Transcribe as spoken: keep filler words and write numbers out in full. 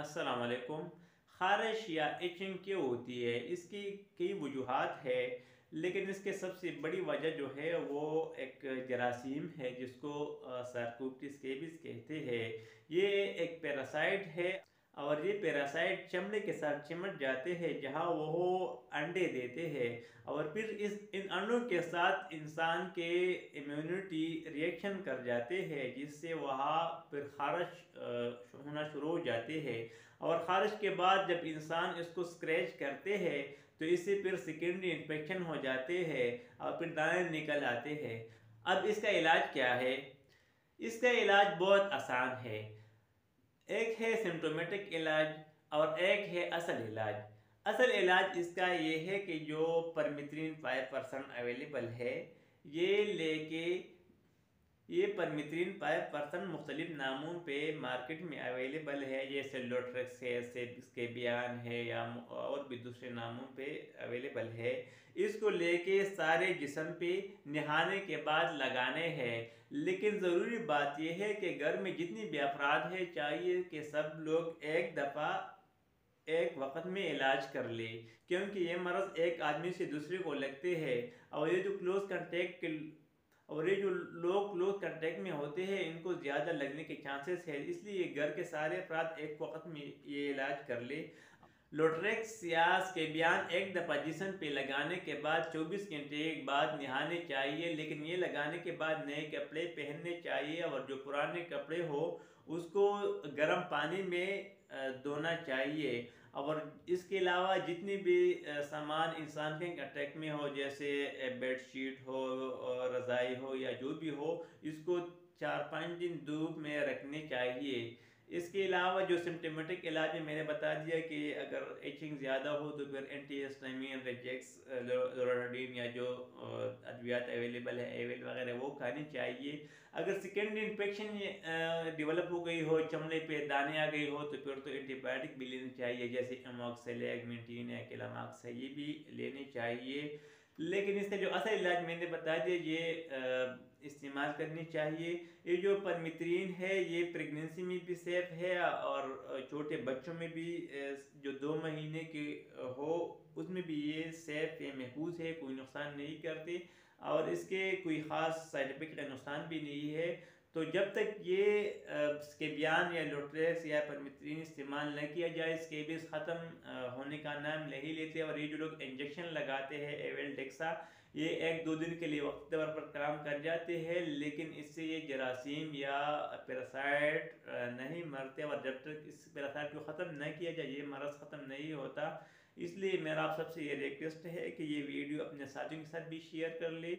अस्सलाम वालेकुम। खारिश या एचिंग क्यों होती है? इसकी कई वजूहत है, लेकिन इसके सबसे बड़ी वजह जो है वो एक जरासीम है जिसको सार्कोप्टिस स्केबीज कहते हैं। ये एक पैरासाइट है और ये पैरासाइट चमड़े के साथ चिमट जाते हैं जहाँ वो अंडे देते हैं और फिर इस इन अंडों के साथ इंसान के इम्यूनिटी रिएक्शन कर जाते हैं, जिससे वहाँ फिर खारिश होना शुरू हो जाती है। और खारिश के बाद जब इंसान इसको स्क्रैच करते हैं तो इससे फिर सेकेंडरी इन्फेक्शन हो जाते हैं और फिर दाने निकल आते हैं। अब इसका इलाज क्या है? इसका इलाज बहुत आसान है। एक है सिम्टोमेटिक इलाज और एक है असल इलाज। असल इलाज इसका ये है कि जो परमित्रीन फाइव परसेंट अवेलेबल है ये लेके ये परमित्रीन फाइव परसेंट मुख्तलिफ नामों पे मार्केट में अवेलेबल है, जैसे लोट्रिक्स है, सेबियान है या और भी दूसरे नामों पे अवेलेबल है। इसको लेके सारे जिस्म पे नहाने के बाद लगाने हैं, लेकिन ज़रूरी बात यह है कि घर में जितनी भी अफराद है चाहिए कि सब लोग एक दफ़ा एक वक्त में इलाज कर ले, क्योंकि ये मर्ज़ एक आदमी से दूसरे को लगते हैं। और ये जो क्लोज़ कंटेक्ट और ये जो लोग क्लोज कंटेक्ट में होते हैं इनको ज़्यादा लगने के चांसेस है, इसलिए घर के सारे अफराद एक वक्त में ये इलाज कर ले। लोट्रिक्स या स्केबियान एक दफ़ा जिस्म पे लगाने के बाद चौबीस घंटे के बाद नहाने चाहिए, लेकिन ये लगाने के बाद नए कपड़े पहनने चाहिए और जो पुराने कपड़े हो उसको गर्म पानी में धोना चाहिए। और इसके अलावा जितनी भी सामान इंसान के अटैक में हो, जैसे बेड शीट हो, रज़ाई हो या जो भी हो, इसको चार पाँच दिन धूप में रखने चाहिए। इसके अलावा जो सिम्टोमेटिक इलाज में मैंने बता दिया कि अगर एचिंग ज़्यादा हो तो फिर एंटी हिस्टामिन, रेजेक्स, लोराडीन या जो अद्वियात अवेलेबल है, एविल वगैरह वो खानी चाहिए। अगर सेकेंडरी इन्फेक्शन डेवलप हो गई हो, चमड़े पे दाने आ गई हो, तो फिर तो एंटीबायोटिक भी लेनी चाहिए, जैसे एमोक्सिलिन, ऑग्मेंटिन या कैलामैक्स है, ये भी लेने चाहिए। लेकिन इसका जो असल इलाज मैंने बता दिया ये इस्तेमाल करनी चाहिए। ये जो परमित्रीन है ये प्रेगनेंसी में भी सेफ है और छोटे बच्चों में भी, जो दो महीने के हो उसमें भी ये सेफ है, महफूज है, कोई नुकसान नहीं करती और इसके कोई ख़ास साइड इफेक्ट का नुकसान भी नहीं है। तो जब तक ये स्केबियान या लोट्रिक्स या परमित्रीन इस्तेमाल न किया जाए स्केबीज ख़त्म होने का नाम नहीं लेते। और ये जो लोग इंजेक्शन लगाते हैं एवेल्टेक्सा, ये एक दो दिन के लिए वक्त तौर पर काम कर जाते हैं, लेकिन इससे ये जरासीम या पैरासाइट नहीं मरते और जब तक इस पैरासाइट को ख़त्म नहीं किया जाए ये मरज़ ख़त्म नहीं होता। इसलिए मेरा आप सबसे ये रिक्वेस्ट है कि ये वीडियो अपने साथियों के साथ भी शेयर कर ले।